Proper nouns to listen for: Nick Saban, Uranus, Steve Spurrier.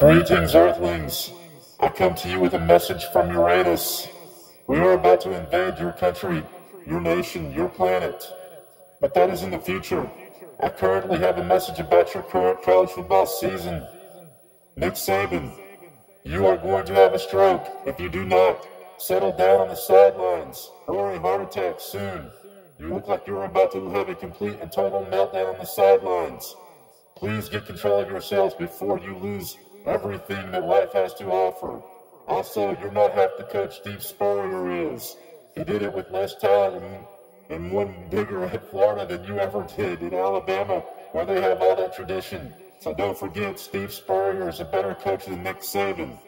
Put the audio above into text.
Greetings, Earthlings. I come to you with a message from Uranus. We are about to invade your country, your nation, your planet. But that is in the future. I currently have a message about your current college football season. Nick Saban, you are going to have a stroke. If you do not, settle down on the sidelines or a heart attack soon. You look like you're about to have a complete and total meltdown on the sidelines. Please get control of yourselves before you lose everything that life has to offer. Also, you're not half the coach Steve Spurrier is. He did it with less talent and one bigger at Florida than you ever did in Alabama, where they have all that tradition. So don't forget, Steve Spurrier is a better coach than Nick Saban.